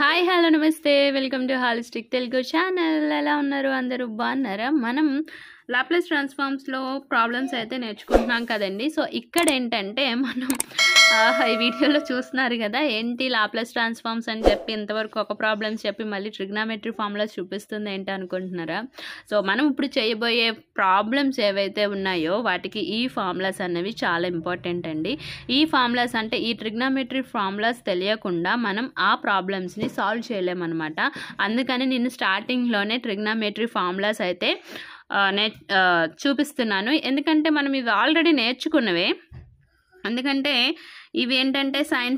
Hi, hello, namaste. Welcome to holistic telugu channel. Ela unnaru andaru bannara manam Laplace transforms lo problems aithe nerchukuntunnam kadandi. So ikkada entante manam ఈ వీడియోలో చూస్తున్నారు కదా ఏంటి Laplace transforms అని చెప్పి ఇంతవరకు ఒక ప్రాబ్లమ్స్ చెప్పి మళ్ళీ ట్రిగ్నామెట్రీ ఫార్ములాస్ చూపిస్తుంది ఏంటి అనుకుంటున్నారా సో మనం ఇప్పుడు చేయబోయే ప్రాబ్లమ్స్ ఏవైతే ఉన్నాయో వాటికి ఈ ఫార్ములాస్ అనేవి చాలా ఇంపార్టెంట్ అండి ఈ ఫార్ములాస్ అంటే ఈ ట్రిగ్నామెట్రీ ఫార్ములాస్ తెలియకుండా మనం ఆ ప్రాబ్లమ్స్ ని సాల్వ్ చేయలేం అన్నమాట అందుకని నేను స్టార్టింగ్ లోనే ట్రిగ్నామెట్రీ ఫార్ములాస్ అయితే చూపిస్తున్నాను ఎందుకంటే మనం ఇవి ఆల్రెడీ నేర్చుకున్నవే ఎందుకంటే ఇవి ఏంటంటే సైన్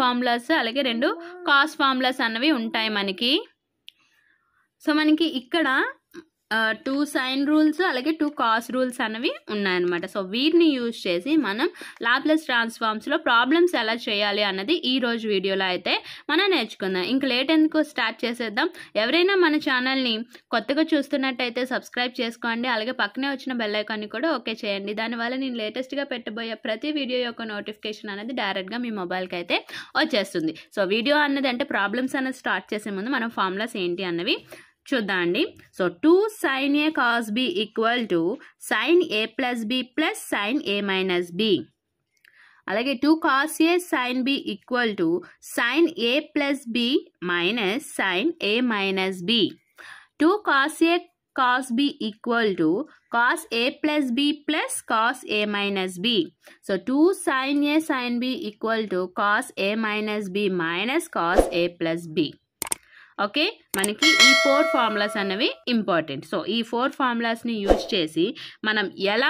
ఫార్ములాస్ అలాగే రెండు కాస్ ఫార్ములాస్ అన్నవి ఉంటాయి మనకి సో మనకి ఇక్కడ 2 సైన్ రూల్స్ అలాగే 2 కాస్ రూల్స్ అన్నవి ఉన్నాయి అన్నమాట సో వీటిని యూస్ చేసి మనం లాప్లాస్ ట్రాన్స్ఫార్మ్స్ లో ప్రాబ్లమ్స్ ఎలా చేయాలి అన్నది ఈ రోజు వీడియోలో అయితే మనం నేర్చుకుందాం ఇంకా లేట్ ఎందుకు స్టార్ట్ చేసేద్దాం ఎవరైనా మన ఛానల్ ని కొత్తగా చూస్తున్నట్టయితే సబ్స్క్రైబ్ చేసుకోండి అలాగే పక్కనే వచ్చిన బెల్ ఐకాన్ ని కూడా ఓకే చేయండి దానివల్ల నేను లేటెస్ట్ గా పెట్టబోయే ప్రతి వీడియో యొక్క నోటిఫికేషన్ అనేది డైరెక్ట్ గా మీ మొబైల్ కి అయితే వచ్చేస్తుంది సో వీడియో అన్నది అంటే ప్రాబ్లమ్స్ అన్న స్టార్ట్ చేసే ముందు మనం ఫార్ములాస్ ఏంటి అన్నవి చూద్దాండి so 2 sin a cos b equal to sin a plus b plus sin a minus b అలాగే 2 cos a sin b equal to sin a plus b minus sin a minus b 2 cos a cos b equal to cos a plus b plus cos a minus b so 2 sin a sin b equal to cos a minus b minus cos a plus b okay మనకి ఈ 4 formulas అనేవి important so ఈ 4 formulas ని use చేసి మనం ఎలా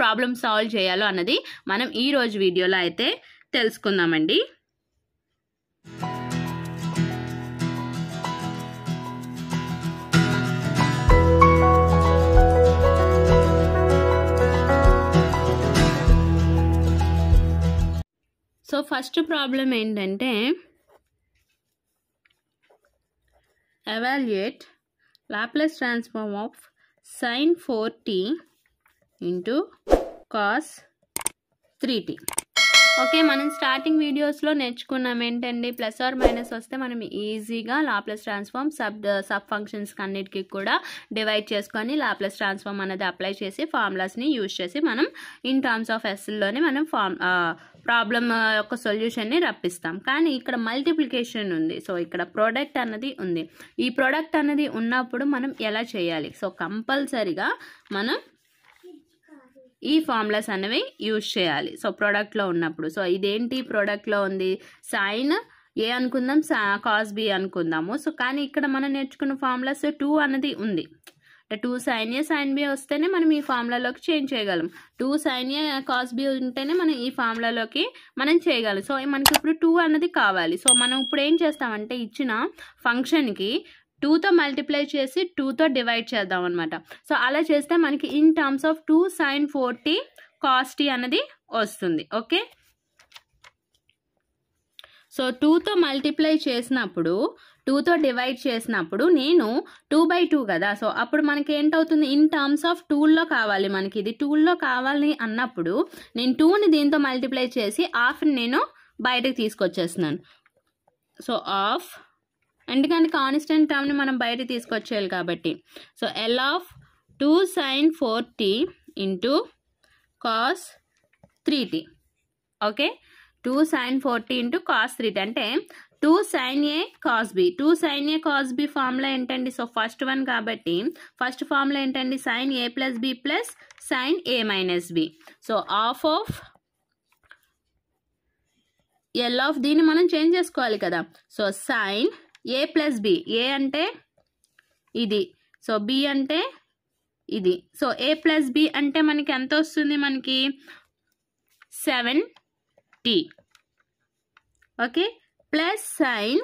problem solve చేయాలో అన్నది మనం ఈ రోజు వీడియోలో అయితే తెలుసుకుందామండి సో ఫస్ట్ ప్రాబ్లం ఏంటంటే Evaluate Laplace transform of sin 4t into cos 3t. Okay మనం స్టార్టింగ్ వీడియోస్లో నేర్చుకున్నాం ఏంటండి ప్లస్ ఆర్ మైనస్ వస్తే మనం ఈజీగా లాప్లాస్ ట్రాన్స్ఫార్మ్ సబ్ ఫంక్షన్స్ అన్నిటికీ కూడా డివైడ్ చేసుకొని లాప్లాస్ ట్రాన్స్ఫార్మ్ అనేది అప్లై చేసి ఫార్ములాస్ని యూజ్ చేసి మనం ఇన్ టర్మ్స్ ఆఫ్ ఎస్లోనే మనం ప్రాబ్లమ్ యొక్క సొల్యూషన్ని రప్పిస్తాం కానీ ఇక్కడ మల్టిప్లికేషన్ ఉంది సో ఇక్కడ ప్రోడక్ట్ అన్నది ఉంది ఈ ప్రోడక్ట్ అన్నది ఉన్నప్పుడు మనం ఎలా చేయాలి సో కంపల్సరీగా మనం ఈ ఫార్ములాస్ అనేవి యూజ్ చేయాలి సో ప్రోడక్ట్లో ఉన్నప్పుడు సో ఇదేంటి ప్రోడక్ట్లో ఉంది సైన్ ఏ అనుకుందాం కాస్ బి అనుకుందాము సో కానీ ఇక్కడ మనం నేర్చుకున్న ఫార్ములాస్ 2 అనేది ఉంది అంటే 2 sin a sin b వస్తేనే మనం ఈ ఫార్ములాలోకి చేంజ్ చేయగలం 2 sin a cos b ఉంటేనే మనం ఈ ఫార్ములాలోకి మనం చేయగలం సో మనకి ఇప్పుడు 2 అన్నది కావాలి సో మనం ఇప్పుడు ఏం చేస్తామంటే ఇచ్చిన ఫంక్షన్కి 2తో మల్టిప్లై చేసి 2తో డివైడ్ చేద్దాం అన్నమాట సో అలా చేస్తే మనకి in terms of 2 sin 4t cos t అనేది వస్తుంది ఓకే సో 2తో మల్టిప్లై చేసినప్పుడు 2తో డివైడ్ చేసినప్పుడు నేను 2/2 కదా సో అప్పుడు మనకి ఏంటవుతుంది ఇన్ టర్మ్స్ ఆఫ్ 2లో కావాలి మనకి ఇది 2లో కావాలి అన్నప్పుడు నేను 2ని దీంతో మల్టిప్లై చేసి హాఫ్ని నేను బయటకు తీసుకొచ్చేస్తున్నాను సో హాఫ్ ఎందుకంటే కాన్స్టెంట్ టర్మ్ని మనం బయటకు తీసుకొచ్చేయాలి కాబట్టి so L of 2 sin 4t into cos 3t okay 2 sin 4t into cos 3t అంటే 2 sin a cos b 2 sin a cos b formula ఏంటండి సో ఫస్ట్ వన్ కాబట్టి ఫస్ట్ ఫార్ములా ఏంటండి sin a plus b plus sin a minus b so half of L of దీన్ని మనం change చేసుకోవాలి కదా so sin a plus b a అంటే ఇది so b అంటే ఇది సో a plus b అంటే మనకి ఎంత వస్తుంది మనకి 7t okay plus sine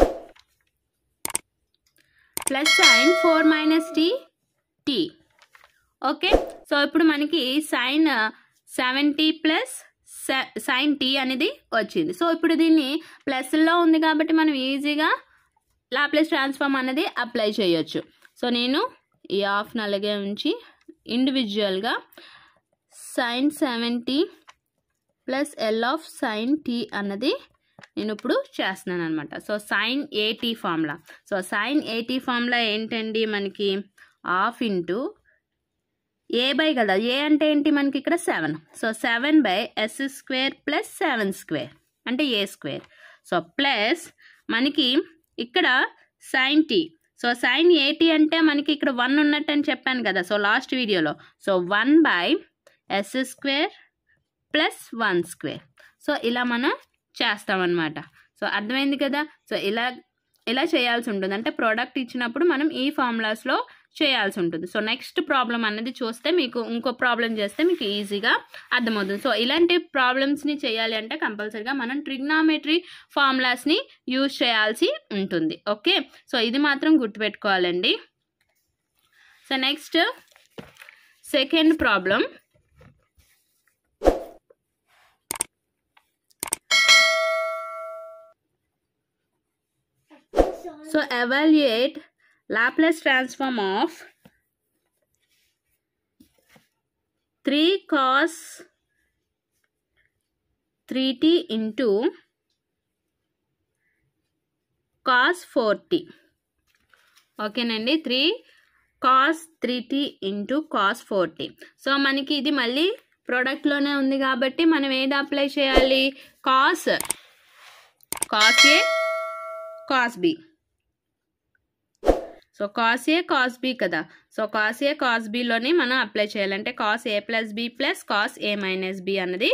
4 minus T T okay so ఇప్పుడు మనకి sign 7t plus sine T అనేది వచ్చింది సో ఇప్పుడు దీన్ని ప్లస్లో ఉంది కాబట్టి మనం ఈజీగా లాప్లాస్ ట్రాన్స్ఫార్మ్ అనేది అప్లై చేయొచ్చు సో నేను ఈ హాఫ్ని అలాగే ఉంచి ఇండివిజువల్గా sine 7t plus L of sine T అన్నది నేను ఇప్పుడు చేస్తున్నాను అన్నమాట. So sin AT formula, so sin AT formula ఏంటండి మనకి హాఫ్ ఇంటూ ఏ బై కదా, ఏ అంటే ఏంటి మనకి ఇక్కడ 7, సో 7/s² ప్లస్ 7² అంటే ఏ స్క్వేర్, సో ప్లస్ మనకి ఇక్కడ సైన్ టీ, సో సైన్ ఏటీ అంటే మనకి ఇక్కడ 1 ఉన్నట్టు అని చెప్పాను కదా సో లాస్ట్ వీడియోలో, సో 1/s² ప్లస్ 1², సో ఇలా మనం చేస్తామన్నమాట. సో అర్థమైంది కదా. సో ఇలా ఇలా చేయాల్సి ఉంటుంది, అంటే ప్రోడక్ట్ ఇచ్చినప్పుడు మనం ఈ ఫార్ములాస్లో చేయాల్సి ఉంటుంది. సో నెక్స్ట్ ప్రాబ్లం అనేది చూస్తే మీకు ఇంకో ప్రాబ్లం చేస్తే మీకు ఈజీగా అర్థమవుతుంది. సో ఇలాంటి ప్రాబ్లమ్స్ని చేయాలి అంటే కంపల్సరీగా మనం ట్రిగ్నామెట్రీ ఫార్ములాస్ని యూజ్ చేయాల్సి ఉంటుంది. ఓకే, సో ఇది మాత్రం గుర్తుపెట్టుకోవాలండి. So next second problem, so evaluate Laplace transform of 3 cos 3t into cos 4t. Okay nandi, 3 cos 3t into cos 4t. So maniki idi malli product lone undi kabatti manam ed apply cheyali, cos a cos b. So cos a cos b కదా, so cos a cos b లోని మనం apply చేయాలంటే cos a plus b plus cos a minus b అన్నది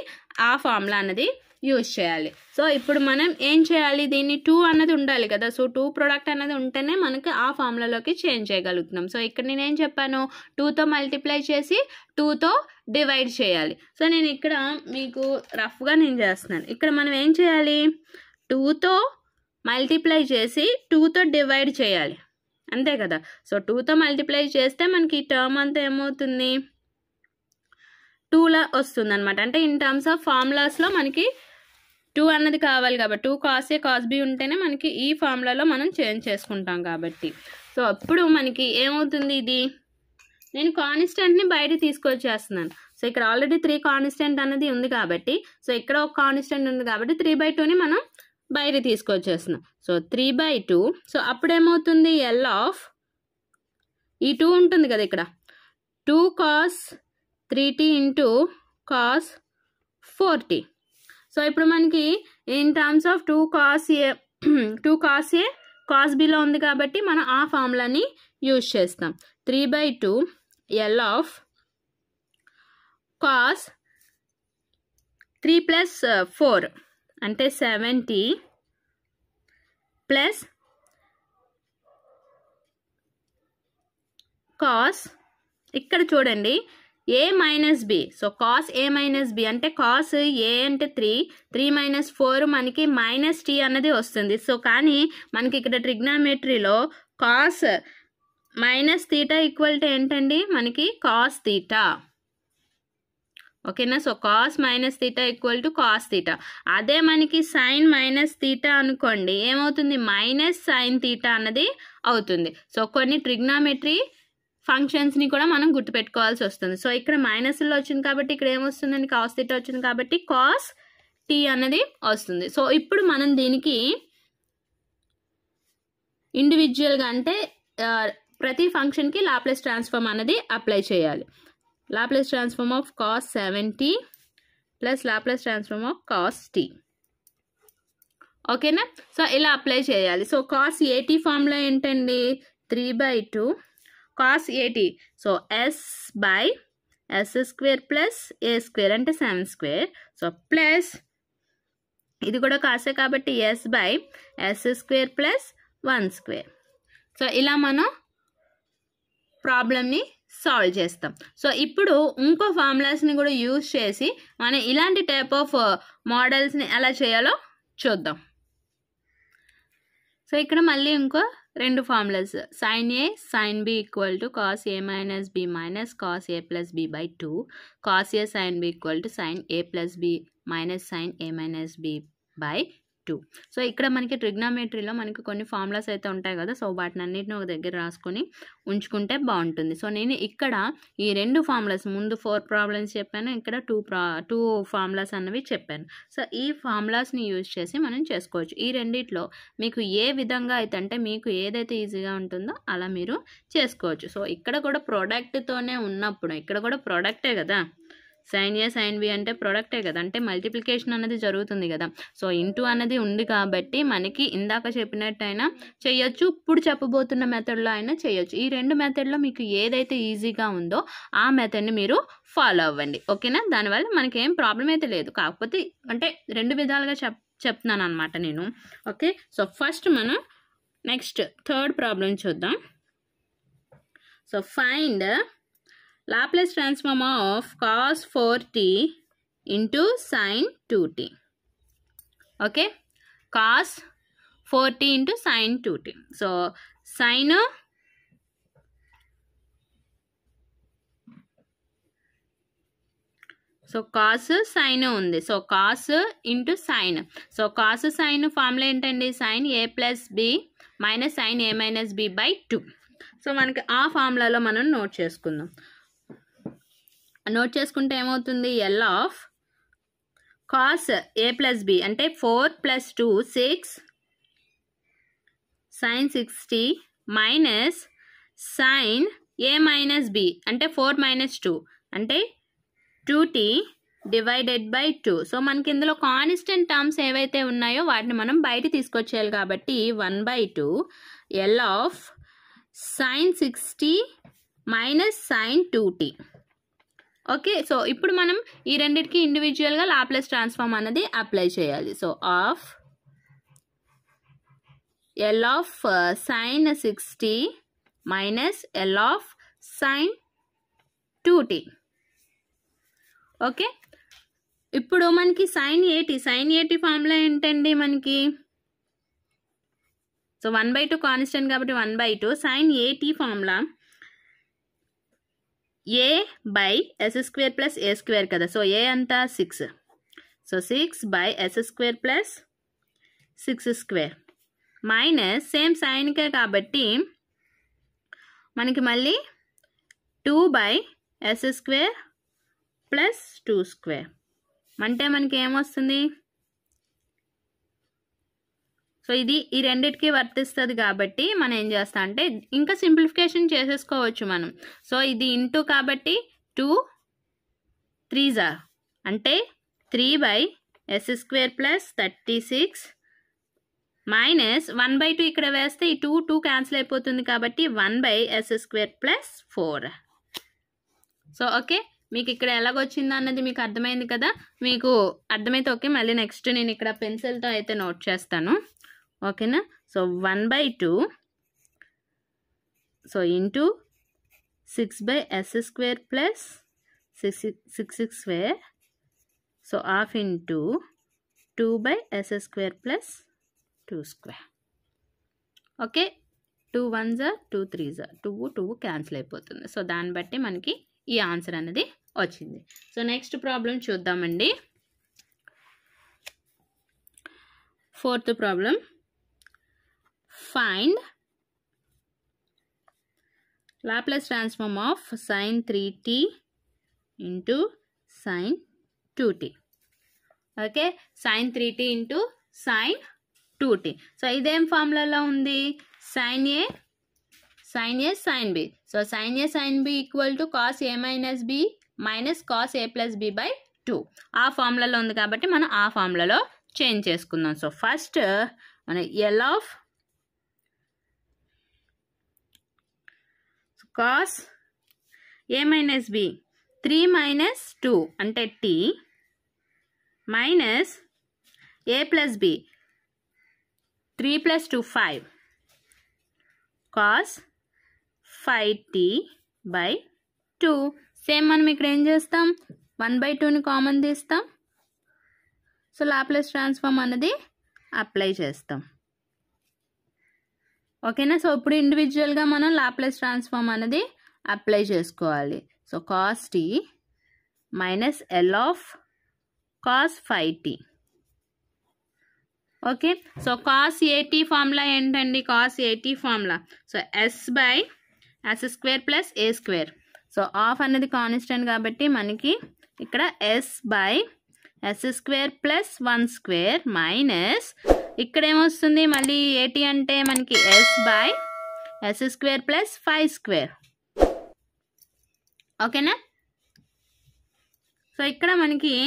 ఆ formula అన్నది use చేయాలి. So ఇప్పుడు మనం ఏం చేయాలి, దీన్ని 2 అన్నది ఉండాలి కదా, సో 2 ప్రోడక్ట్ అన్నది ఉంటేనే మనకి ఆ ఫార్ములాలోకి చేంజ్ చేయగలుగుతున్నాం. సో ఇక్కడ నేను ఏం చెప్పాను, 2తో మల్టిప్లై చేసి 2తో డివైడ్ చేయాలి. సో నేను ఇక్కడ మీకు రఫ్గా నేను చేస్తున్నాను, ఇక్కడ మనం ఏం చేయాలి 2తో మల్టిప్లై చేసి 2తో డివైడ్ చేయాలి అంతే కదా. సో 2తో మల్టిప్లై చేస్తే మనకి ఈ టర్మ్ అంతా ఏమవుతుంది 2లా వస్తుంది అనమాట. అంటే ఇన్ టర్మ్స్ ఆఫ్ ఫార్ములాస్లో మనకి 2 అన్నది కావాలి కాబట్టి 2 cos a cos b ఉంటేనే మనకి ఈ ఫార్ములాలో మనం చేంజ్ చేసుకుంటాం కాబట్టి. సో అప్పుడు మనకి ఏమవుతుంది, ఇది నేను కాన్స్టెంట్ని బయట తీసుకొచ్చేస్తున్నాను. సో ఇక్కడ ఆల్రెడీ 3 కాన్స్టెంట్ అన్నది ఉంది కాబట్టి, సో ఇక్కడ ఒక కాన్స్టెంట్ ఉంది కాబట్టి 3/2ని మనం బయట తీసుకొచ్చేస్తున్నాం. సో 3/2, సో అప్పుడేమవుతుంది ఎల్ ఆఫ్ ఈ 2 ఉంటుంది కదా, ఇక్కడ 2 cos 3t into cos 4t. So ఇప్పుడు మనకి in terms of 2 cos a cos bలో ఉంది కాబట్టి మనం ఆ ఫార్ములాని యూజ్ చేస్తాం. 3/2 ఎల్ ఆఫ్ cos 3 plus 4 అంటే 7t ప్లస్ కాస్, ఇక్కడ చూడండి a minus b, so cos a minus b అంటే cos a అంటే 3 3 minus 4 మనకి -t అన్నది వస్తుంది. సో కానీ మనకి ఇక్కడ ట్రిగ్నామెట్రీలో cos - θ ఈక్వల్ టు ఏంటండి మనకి cos θ. ఓకేనా, so cos - θ equal to cos θ. అదే మనకి sin - θ అనుకోండి ఏమవుతుంది -sin θ అన్నది అవుతుంది. సో కొన్ని ట్రిగ్నామెట్రీ ఫంక్షన్స్ని కూడా మనం గుర్తుపెట్టుకోవాల్సి వస్తుంది. సో ఇక్కడ మైనస్లో వచ్చింది కాబట్టి ఇక్కడ ఏమొస్తుందండి cos θ వచ్చింది కాబట్టి cos t అన్నది వస్తుంది. సో ఇప్పుడు మనం దీనికి ఇండివిజువల్గా అంటే ప్రతి ఫంక్షన్కి లాప్లేస్ ట్రాన్స్ఫార్మ్ అనేది అప్లై చేయాలి. Laplace transform of cos 7t plus Laplace transform of cos t. ఓకేనా, సో ఇలా అప్లై చేయాలి. సో cos at ఫార్ములా ఏంటండి 3/2 cos at, so s/s² plus a² అంటే 7², సో ప్లస్ ఇది కూడా కాసే కాబట్టి s/s² ప్లస్ 1². సో ఇలా మనం ప్రాబ్లమ్ని సాల్వ్ చేస్తాం. సో ఇప్పుడు ఇంకో ఫార్ములాస్ని కూడా యూజ్ చేసి మనం ఇలాంటి టైప్ ఆఫ్ మోడల్స్ని ఎలా చేయాలో చూద్దాం. సో ఇక్కడ మళ్ళీ ఇంకో 2 formulas, sin a sin b equal to cos a minus b minus cos a plus b/2, cos a sin b equal to sin a plus b minus sin a minus b by 2. So ikkada maniki trigonometry lo maniki konni formulas aithe untayi kada, so vaatni annitni oka daggara raskoni unchukunte baaguntundi. So nenu ikkada ee rendu formulas mundu 4 problems cheppanu, ikkada 2 formulas annavi cheppanu. So ee formulas ni use chesi manam chesukochu. Ee renditlo meeku ye vidhanga aithe ante meeku edaithe easy ga untundo ala meeru chesukochu. So ikkada kuda product tone unnappudu ikkada kuda product e kada, sin A sin B అంటే product కదా, అంటే multiplication అనేది జరుగుతుంది కదా. So into అనేది ఉంది కాబట్టి మనకి ఇందాక చెప్పినట్టైనా చేయొచ్చు, ఇప్పుడు చెప్పబోతున్న మెథడ్లో అయినా చేయొచ్చు. ఈ రెండు మెథడ్లో మీకు ఏదైతే ఈజీగా ఉందో ఆ మెథడ్ని మీరు ఫాలో అవ్వండి, ఓకేనా? దానివల్ల మనకి ఏం ప్రాబ్లం అయితే లేదు. కాకపోతే అంటే రెండు విధాలుగా చెప్తున్నాను అనమాట నేను, ఓకే? సో ఫస్ట్ మనం నెక్స్ట్ థర్డ్ ప్రాబ్లం చూద్దాం. So find Laplace transform of cos 4t into sin 2t. Okay, cos 4t into sin 2t. So sin cos into sin. So cos sin formula entandi, sin a plus b minus sin a minus b by 2. So manaki aa formula lo manam note cheskundam. Note చేసుకుంటే ఏమవుతుంది, L of cos A plus B అంటే 4 + 2 6 sine 6t minus sine A minus B అంటే 4 - 2 అంటే 2t divided by 2. So మనకి ఇందులో constant terms ఏవైతే ఉన్నాయో వాటిని మనం బయట తీసుకొచ్చేయాలి కాబట్టి 1/2 L of sine 6t minus sine 2t. Okay, so ఇప్పుడు మనం ఈ రెండిటికి ఇండివిజువల్గా లాప్లేస్ ట్రాన్స్ఫార్మ్ అనేది అప్లై చేయాలి. So of L of sine 6t minus L of sine 2t. Okay, ఇప్పుడు మనకి సైన్ 8t ఫార్ములా ఏంటండి మనకి, సో 1/2 కాన్స్టెంట్ కాబట్టి 1/2 sign 8t formula a by s² + a² కదా. సో a అంతా 6, సో 6/s² + 6² మైనస్ సేమ్ సైన్కే కాబట్టి మనకి మళ్ళీ 2/s² + 2² అంటే మనకి ఏమొస్తుంది. సో ఇది ఈ రెండిటికి వర్తిస్తుంది కాబట్టి మనం ఏం చేస్తాం అంటే ఇంకా సింప్లిఫికేషన్ చేసేసుకోవచ్చు మనం. సో ఇది ఇంటూ కాబట్టి 2 3 అంటే 3/s² + 36 మైనస్ 1/2 ఇక్కడ వేస్తే ఈ 2 క్యాన్సిల్ అయిపోతుంది కాబట్టి 1/s² + 4. సో ఓకే, మీకు ఇక్కడ ఎలాగొచ్చింది అన్నది మీకు అర్థమైంది కదా. మీకు అర్థమైతే ఓకే, మళ్ళీ నెక్స్ట్ నేను ఇక్కడ పెన్సిల్తో అయితే నోట్ చేస్తాను, ఓకేనా? So 1/2 so into 6/s² + 6² so half into 2/s² + 2². Okay, 2 1s 2 3s 2 2 cancel అయిపోతుంది. సో దాన్ని బట్టి మనకి ఈ ఆన్సర్ అనేది వచ్చింది. సో నెక్స్ట్ ప్రాబ్లం చూద్దామండి, fourth problem. Find Laplace transform of sin 3t into sin 2t. Okay, sin 3t into sin 2t. So idem formula la undi sin a sin a sin b. So sin a sin b equal to cos a minus b minus cos a plus b by 2. ఆ ఫార్ములాలో ఉంది కాబట్టి మనం ఆ ఫార్ములాలో change చేసుకుందాం. So first మన L of cos a minus b 3 - 2 అంటే t minus a plus b 3 + 2 5 cos 5t/2. Same మనం ఇక్కడ ఏం చేస్తాం, 1/2ని కామన్ తీస్తాం. సో లాప్లేస్ ట్రాన్స్ఫార్మ్ అనేది అప్లై చేస్తాం, ఓకేనా? సో ఇప్పుడు ఇండివిజువల్గా మనం లాప్లేస్ ట్రాన్స్ఫార్మ్ అనేది అప్లై చేసుకోవాలి. So cos T minus L of cos 5t. Okay, so cos 80 formula entandi, cos 80 formula, so s by s square plus a square, so half anadi constant kabatti maniki ikkada s by s square plus 1 square minus ikkada em vastundi malli 80 ante maniki s by s square plus 5 square. Okay na, so ikkada maniki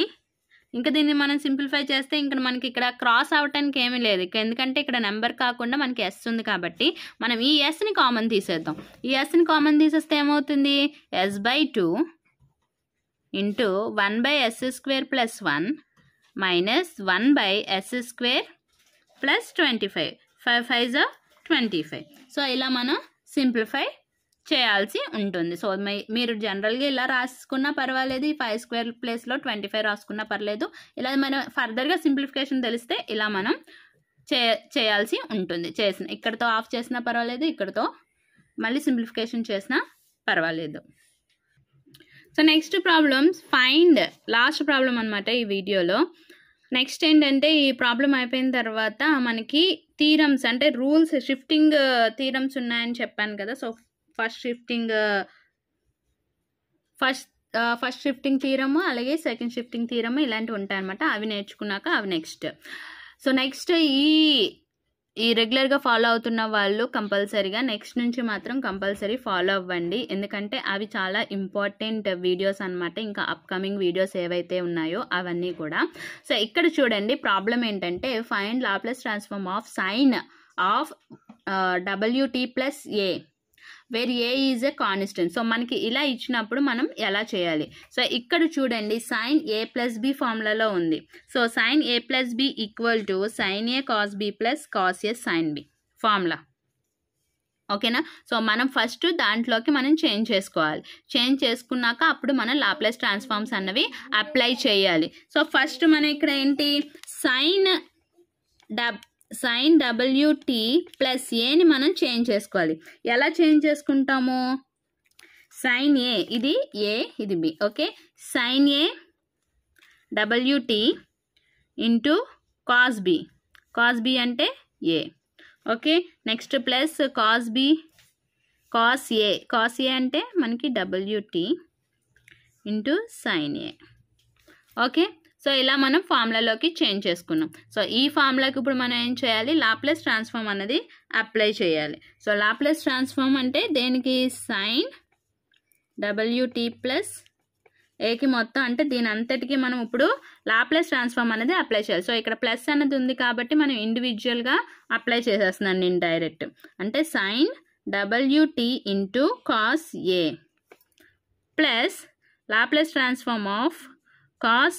ఇంకా దీన్ని మనం simplify చేస్తే ఇంకా మనకి ఇక్కడ cross అవడానికి ఏమీ లేదు, ఎందుకంటే ఇక్కడ నెంబర్ కాకుండా మనకి s ఉంది కాబట్టి మనం ఈ s ని కామన్ తీసేద్దాం. ఈ s ని కామన్ తీసేస్తే ఏమవుతుంది, s by 2 into 1 by s square plus 1 minus 1 by s square plus 25, 5 5s 25. So ఇలా మనం సింప్లిఫై చేయాల్సి ఉంటుంది. సో మీరు జనరల్గా ఇలా రాసుకున్నా పర్వాలేదు, 5 స్క్వేర్ ప్లేస్లో 25 రాసుకున్నా పర్లేదు. ఇలా మనం ఫర్దర్గా సింప్లిఫికేషన్ తెలిస్తే ఇలా మనం చేయాల్సి ఉంటుంది. ఇక్కడతో ఆఫ్ చేసినా పర్వాలేదు, ఇక్కడతో మళ్ళీ సింప్లిఫికేషన్ చేసినా పర్వాలేదు. So next problems find, last problem అనమాట ఈ వీడియోలో. నెక్స్ట్ ఏంటంటే ఈ ప్రాబ్లం అయిపోయిన తర్వాత మనకి థీరమ్స్ అంటే రూల్స్, షిఫ్టింగ్ థీరమ్స్ ఉన్నాయని చెప్పాను కదా. సో ఫస్ట్ షిఫ్టింగ్ థీరమ్, అలాగే సెకండ్ షిఫ్టింగ్ థీరమ్ ఇలాంటివి ఉంటాయన్నమాట. అవి నేర్చుకున్నాక అవి నెక్స్ట్. సో నెక్స్ట్ ఈ రెగ్యులర్గా ఫాలో అవుతున్న వాళ్ళు కంపల్సరీగా నెక్స్ట్ నుంచి మాత్రం కంపల్సరీ ఫాలో అవ్వండి, ఎందుకంటే అవి చాలా ఇంపార్టెంట్ వీడియోస్ అనమాట. ఇంకా అప్కమింగ్ వీడియోస్ ఏవైతే ఉన్నాయో అవన్నీ కూడా. సో ఇక్కడ చూడండి ప్రాబ్లం ఏంటంటే find Laplace transform of sine of WT plus A where A is a constant. సో మనకి ఇలా ఇచ్చినప్పుడు మనం ఎలా చేయాలి? సో ఇక్కడ చూడండి sin A plus B ఫార్ములాలో ఉంది. So sin A plus B equal to sin A cos B plus cos A sin B formula. ఓకేనా? సో మనం ఫస్ట్ దాంట్లోకి మనం చేంజ్ చేసుకోవాలి. చేంజ్ చేసుకున్నాక అప్పుడు మనం లాప్లేస్ ట్రాన్స్ఫార్మ్స్ అన్నవి అప్లై చేయాలి. సో ఫస్ట్ మనం ఇక్కడ ఏంటి, sin WT ప్లస్ ఏని మనం చేంజ్ చేసుకోవాలి. ఎలా చేంజ్ చేసుకుంటాము, sin A ఇది B. Okay, sin A WT into cos B అంటే A. Okay, next plus cos B cos A అంటే మనకి WT into sin A. Okay, so ఇలా మనం ఫార్ములాలోకి చేంజ్ చేసుకున్నాం. సో ఈ ఫార్ములాకి ఇప్పుడు మనం ఏం చేయాలి, లాప్లేస్ ట్రాన్స్ఫార్మ్ అనేది అప్లై చేయాలి. సో లాప్లేస్ ట్రాన్స్ఫార్మ్ అంటే దేనికి, sin WT ప్లస్ ఏకి మొత్తం, అంటే దీని అంతటికి మనం ఇప్పుడు లాప్లేస్ ట్రాన్స్ఫార్మ్ అనేది అప్లై చేయాలి. సో ఇక్కడ ప్లస్ అనేది ఉంది కాబట్టి మనం ఇండివిజువల్గా అప్లై చేసేస్తున్నాను నేను డైరెక్ట్. అంటే sin WT into cos A plus Laplace transform of cos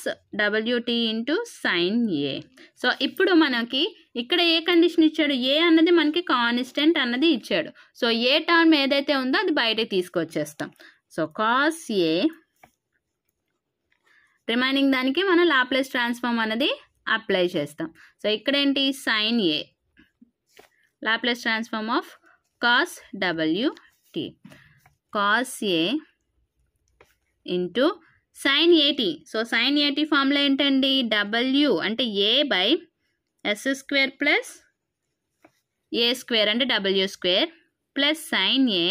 WT into sin A. So ఇప్పుడు మనకి ఇక్కడ ఏ కండిషన్ ఇచ్చాడు, A అన్నది మనకి కాన్స్టెంట్ అన్నది ఇచ్చాడు. సో A టర్మ్ ఏదైతే ఉందో అది బయటకి తీసుకొచ్చేస్తాం. సో cos A రిమైనింగ్ దానికి మనం లాప్లేస్ ట్రాన్స్ఫార్మ్ అనేది అప్లై చేస్తాం. సో ఇక్కడేంటి, sin A Laplace transform of cos WT cos A into sin AT. So sin AT formula ఏంటండి, W అంటే A by S square plus A square అంటే W square plus sin A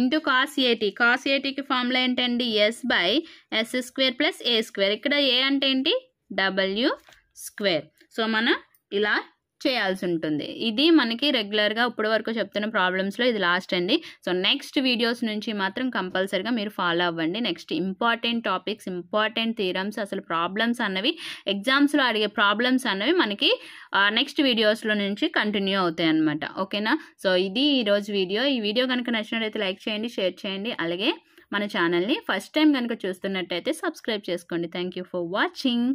into cos AT. cos ATకి formula ఏంటండి, S by S square plus A square. ఇక్కడ A అంటే ఏంటి, W square. So మనం ఇలా చేయాల్సి ఉంటుంది. ఇది మనకి రెగ్యులర్గా ఇప్పటి వరకు చెప్తున్న ప్రాబ్లమ్స్లో ఇది లాస్ట్ అండి. సో నెక్స్ట్ వీడియోస్ నుంచి మాత్రం కంపల్సరీగా మీరు ఫాలో అవ్వండి. Next important topics, important theorems, అసలు ప్రాబ్లమ్స్ అన్నవి ఎగ్జామ్స్లో అడిగే ప్రాబ్లమ్స్ అన్నవి మనకి నెక్స్ట్ వీడియోస్లో నుంచి కంటిన్యూ అవుతాయి అన్నమాట. ఓకేనా? సో ఇది ఈరోజు వీడియో. ఈ వీడియో కనుక నచ్చినట్లయితే లైక్ చేయండి, షేర్ చేయండి. అలాగే మన ఛానల్ని ఫస్ట్ టైం కనుక చూస్తున్నట్టయితే సబ్స్క్రైబ్ చేసుకోండి. Thank you for watching.